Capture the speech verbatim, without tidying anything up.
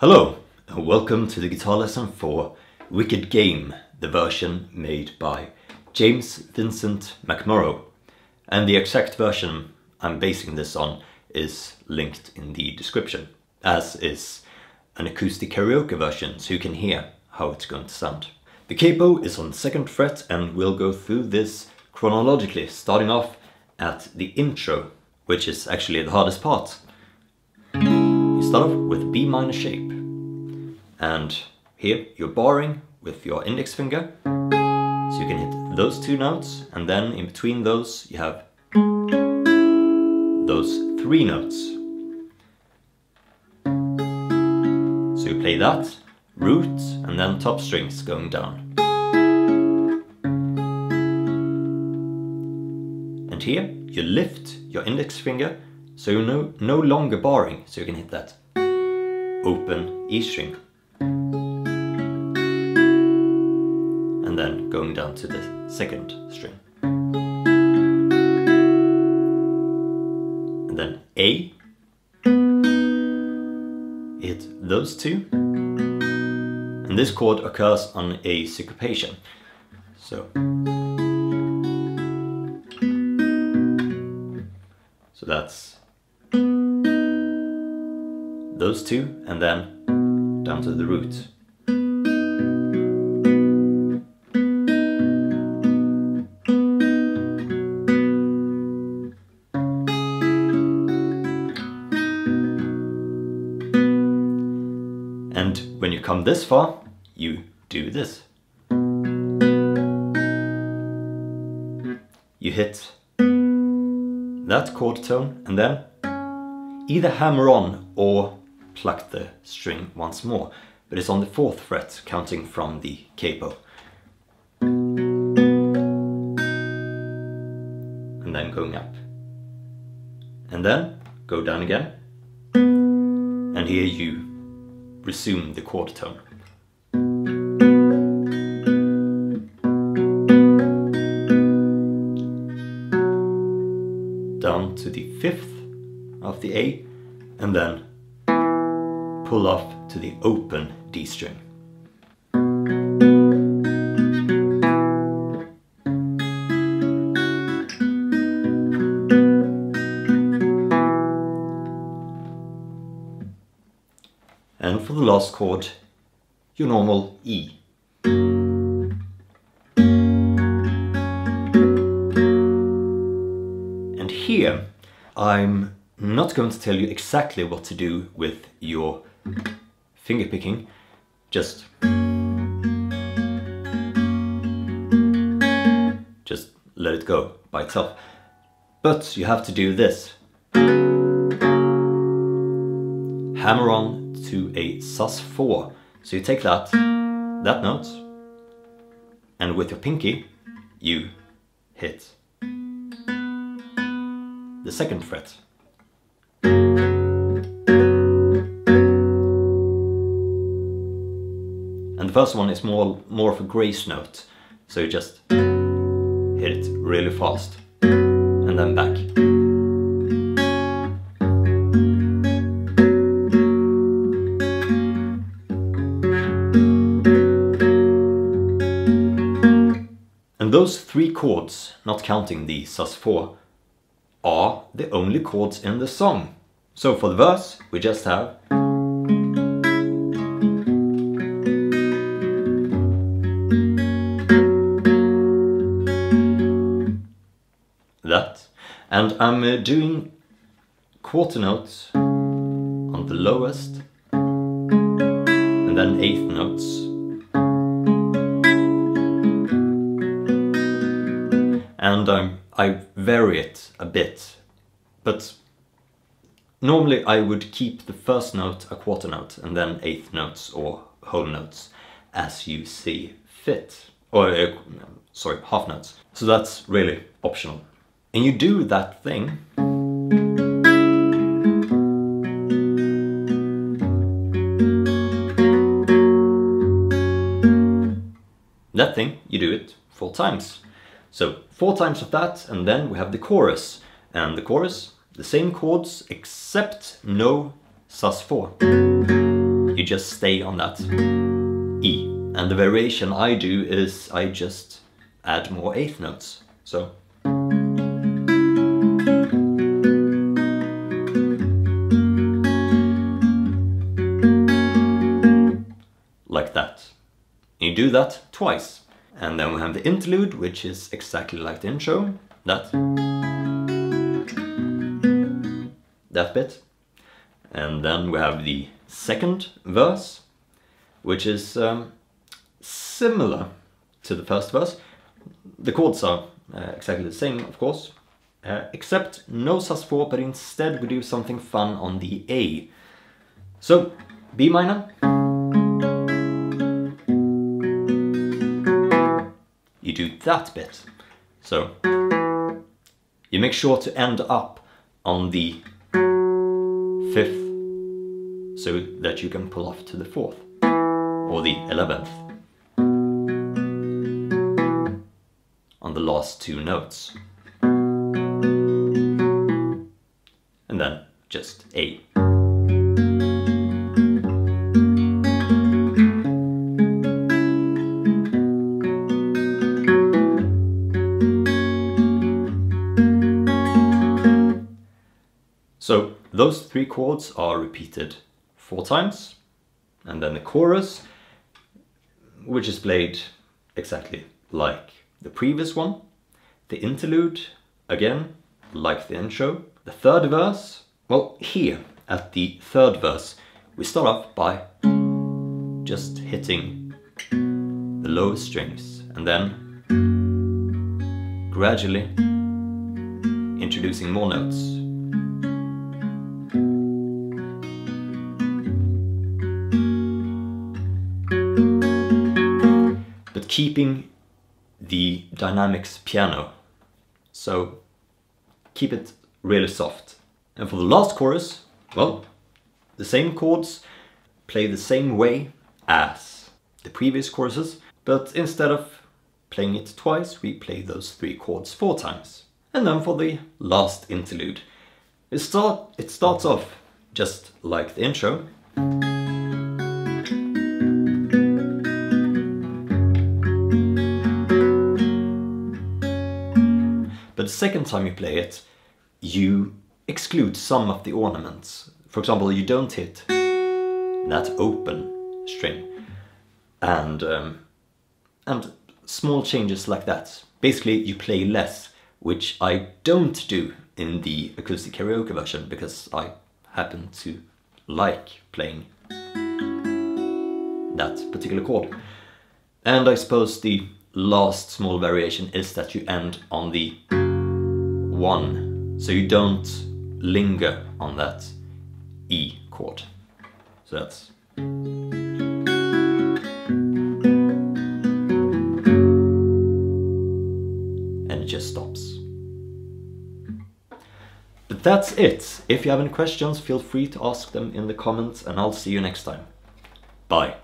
Hello and welcome to the guitar lesson for Wicked Game, the version made by James Vincent McMorrow. And the exact version I'm basing this on is linked in the description, as is an acoustic karaoke version so you can hear how it's going to sound. The capo is on second fret and we'll go through this chronologically, starting off at the intro, which is actually the hardest part. You start off with B minor shape, and here you're barring with your index finger, so you can hit those two notes, and then in between those you have those three notes. So you play that, root, and then top strings going down. And here you lift your index finger, so you're no, no longer barring, so you can hit that open E string. And then going down to the second string. And then A. Hit those two. And this chord occurs on a syncopation. So. So that's those two, and then down to the root. And when you come this far, you do this. You hit that chord tone and then either hammer on or pluck the string once more, but it's on the fourth fret, counting from the capo. And then going up. And then go down again. And here you resume the quarter tone. Down to the fifth of the A, and then pull off to the open D string. And for the last chord, your normal E. And here, I'm not going to tell you exactly what to do with your finger picking, just... just let it go by itself. But you have to do this. Hammer on to a sus four. So you take that, that note, and with your pinky you hit the second fret. And the first one is more, more of a grace note, so you just hit it really fast and then back. And those three chords, not counting the sus four, are the only chords in the song. So for the verse, we just have... that. And I'm uh, doing quarter notes on the lowest, and then eighth notes. And um, I vary it a bit, but normally I would keep the first note a quarter note and then eighth notes or whole notes as you see fit, or uh, sorry, half notes. So that's really optional. And you do that thing that thing you do it four times. So four times of that, and then we have the chorus. And the chorus, the same chords except no sus four. You just stay on that E. And the variation I do is I just add more eighth notes. So. Like that. You do that twice. And then we have the interlude, which is exactly like the intro. That. That bit. And then we have the second verse, which is um, similar to the first verse. The chords are uh, exactly the same, of course, uh, except no sus four, but instead we do something fun on the A. So, B minor. You do that bit. So, you make sure to end up on the fifth, so that you can pull off to the fourth, or the eleventh, on the last two notes. And then just A. So those three chords are repeated four times, and then the chorus, which is played exactly like the previous one, the interlude, again, like the intro, the third verse. Well, here at the third verse, we start off by just hitting the low strings and then gradually introducing more notes. Keeping the dynamics piano, so keep it really soft. And for the last chorus, well, the same chords play the same way as the previous choruses, but instead of playing it twice, we play those three chords four times. And then for the last interlude, it, start, it starts off just like the intro. The second time you play it, you exclude some of the ornaments. For example, you don't hit that open string and um, and small changes like that. Basically, you play less, which I don't do in the acoustic karaoke version because I happen to like playing that particular chord. And I suppose the last small variation is that you end on the one, so you don't linger on that E chord. So that's. And it just stops. But that's it. If you have any questions, feel free to ask them in the comments, and I'll see you next time. Bye.